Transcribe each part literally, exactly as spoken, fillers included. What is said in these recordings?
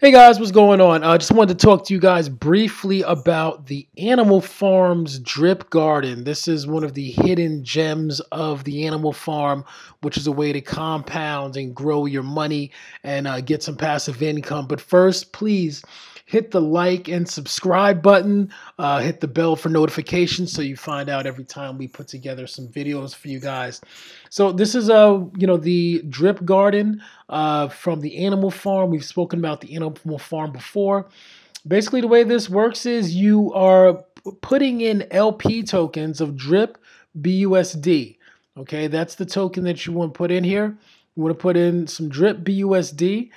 Hey guys, what's going on? I uh, just wanted to talk to you guys briefly about the Animal Farms Drip Garden. This is one of the hidden gems of the Animal Farm, which is a way to compound and grow your money and uh, get some passive income. But first, please hit the like and subscribe button. Uh, hit the bell for notifications so you find out every time we put together some videos for you guys. So this is uh, you know, the Drip Garden uh, from the Animal Farm. We've spoken about the Animal Farm before. Basically, the way this works is you are putting in L P tokens of DRIP B U S D. Okay, that's the token that you want to put in here. You want to put in some DRIP B U S D,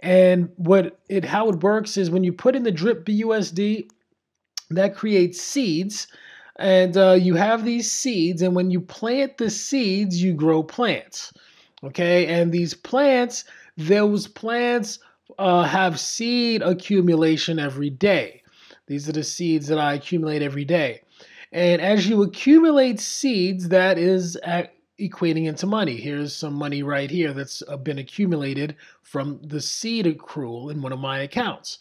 and what it how it works is when you put in the DRIP B U S D, that creates seeds, and uh, you have these seeds, and when you plant the seeds, you grow plants. Okay, and these plants, those plants. Uh, have seed accumulation every day. These are the seeds that I accumulate every day. And as you accumulate seeds, that is at equating into money. Here's some money right here that's been accumulated from the seed accrual in one of my accounts.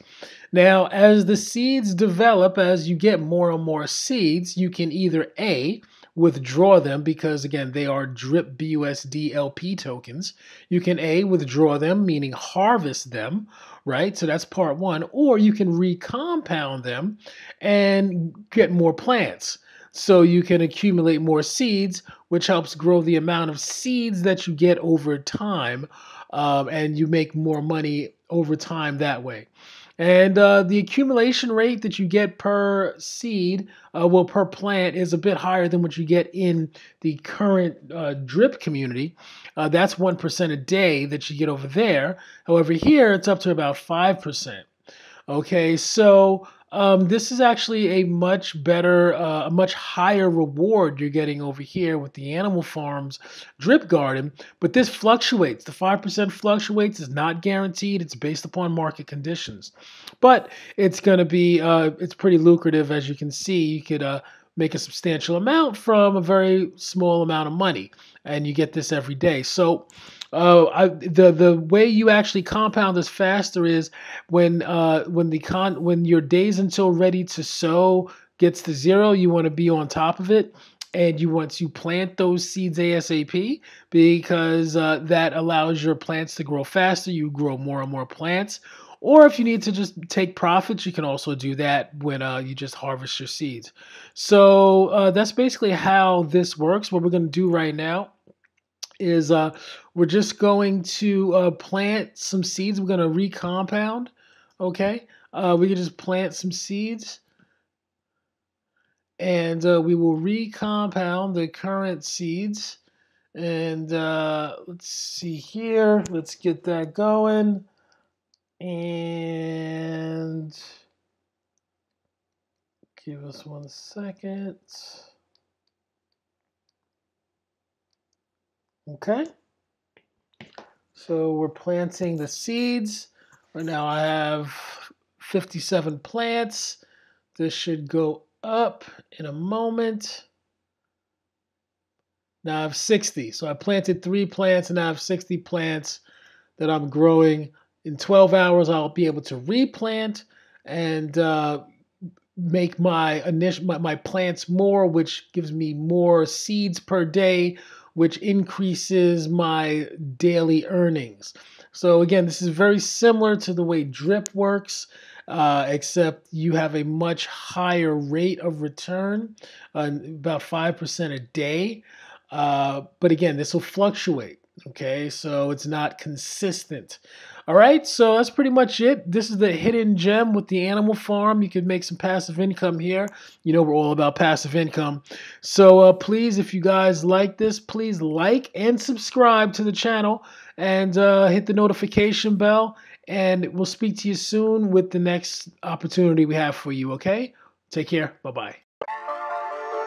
Now, as the seeds develop, as you get more and more seeds, you can either A, withdraw them, because again, they are DRIP B U S D L P tokens. You can A, withdraw them, meaning harvest them, right? So that's part one. Or you can recompound them and get more plants. So you can accumulate more seeds, which helps grow the amount of seeds that you get over time, um, and you make more money over time that way. And uh, the accumulation rate that you get per seed, uh, well, per plant, is a bit higher than what you get in the current uh, DRIP community. Uh, that's one percent a day that you get over there. However, here it's up to about five percent. Okay, so um, this is actually a much better, uh, a much higher reward you're getting over here with the Animal Farms Drip Garden, but this fluctuates. The five percent fluctuates. It's not guaranteed. It's based upon market conditions, but it's going to be, uh, it's pretty lucrative. As you can see, you could uh, make a substantial amount from a very small amount of money, and you get this every day. So Uh, I, the the way you actually compound this faster is when uh, when the con when your days until ready to sow gets to zero, you want to be on top of it, and you want to plant those seeds ASAP, because uh, that allows your plants to grow faster. You grow more and more plants. Or if you need to just take profits, you can also do that when uh, you just harvest your seeds. So uh, that's basically how this works. What we're going to do right now is uh, we're just going to uh, plant some seeds. We're going to recompound, okay? Uh, we can just plant some seeds, and uh, we will recompound the current seeds. And uh, let's see here. Let's get that going. And give us one second. Okay, so we're planting the seeds. Right now I have fifty-seven plants. This should go up in a moment. Now I have sixty. So I planted three plants, and I have sixty plants that I'm growing. In twelve hours, I'll be able to replant and uh, make my, initial, my, my plants more, which gives me more seeds per day, which increases my daily earnings. So again, this is very similar to the way DRIP works, uh, except you have a much higher rate of return, uh, about five percent a day. Uh, but again, this will fluctuate, okay? So it's not consistent. All right, so that's pretty much it. This is the hidden gem with the Animal Farm. You could make some passive income here. You know, we're all about passive income. So uh, please, if you guys like this, please like and subscribe to the channel, and uh, hit the notification bell, and we'll speak to you soon with the next opportunity we have for you, okay? Take care. Bye-bye.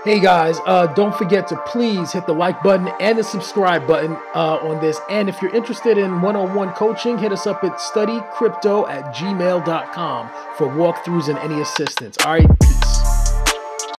Hey guys, uh, don't forget to please hit the like button and the subscribe button uh, on this. And if you're interested in one-on-one coaching, hit us up at study crypto at gmail dot com for walkthroughs and any assistance. All right, peace.